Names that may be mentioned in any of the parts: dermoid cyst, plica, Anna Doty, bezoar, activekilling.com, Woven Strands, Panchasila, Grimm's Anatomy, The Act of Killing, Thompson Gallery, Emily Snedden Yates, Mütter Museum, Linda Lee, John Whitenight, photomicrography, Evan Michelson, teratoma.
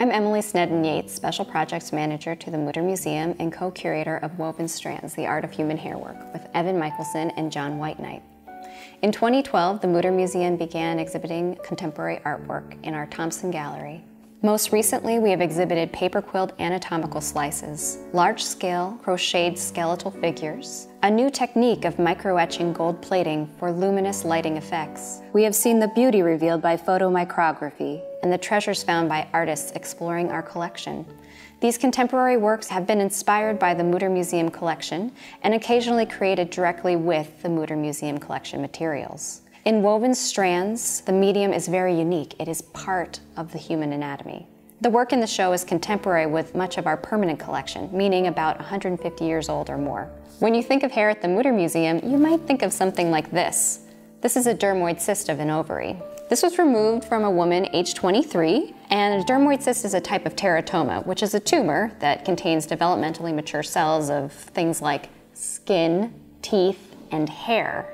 I'm Emily Snedden Yates, Special Projects Manager to the Mütter Museum and co-curator of Woven Strands, The Art of Human Hairwork, with Evan Michelson and John Whitenight. In 2012, the Mütter Museum began exhibiting contemporary artwork in our Thompson Gallery. Most recently, we have exhibited paper quilt anatomical slices, large-scale crocheted skeletal figures, a new technique of micro-etching gold plating for luminous lighting effects. We have seen the beauty revealed by photomicrography and the treasures found by artists exploring our collection. These contemporary works have been inspired by the Mütter Museum collection and occasionally created directly with the Mütter Museum collection materials. In Woven Strands, the medium is very unique. It is part of the human anatomy. The work in the show is contemporary with much of our permanent collection, meaning about 150 years old or more. When you think of hair at the Mütter Museum, you might think of something like this. This is a dermoid cyst of an ovary. This was removed from a woman aged 23, and a dermoid cyst is a type of teratoma, which is a tumor that contains developmentally mature cells of things like skin, teeth, and hair.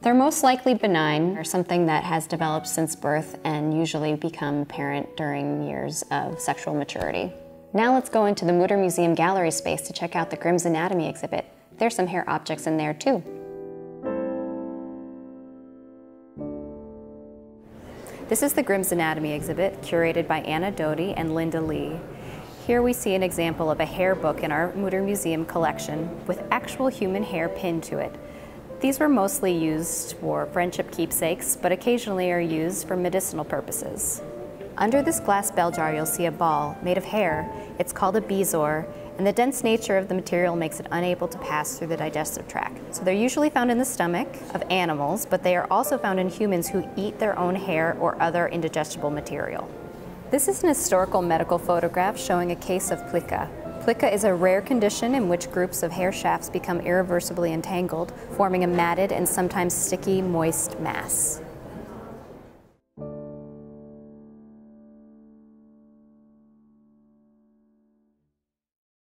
They're most likely benign or something that has developed since birth and usually become apparent during years of sexual maturity. Now let's go into the Mütter Museum gallery space to check out the Grimm's Anatomy exhibit. There's some hair objects in there too. This is the Grimm's Anatomy exhibit, curated by Anna Doty and Linda Lee. Here we see an example of a hair book in our Mütter Museum collection with actual human hair pinned to it. These were mostly used for friendship keepsakes, but occasionally are used for medicinal purposes. Under this glass bell jar, you'll see a ball made of hair. It's called a bezoar, and the dense nature of the material makes it unable to pass through the digestive tract. So they're usually found in the stomach of animals, but they are also found in humans who eat their own hair or other indigestible material. This is an historical medical photograph showing a case of plica. Plica is a rare condition in which groups of hair shafts become irreversibly entangled, forming a matted and sometimes sticky, moist mass.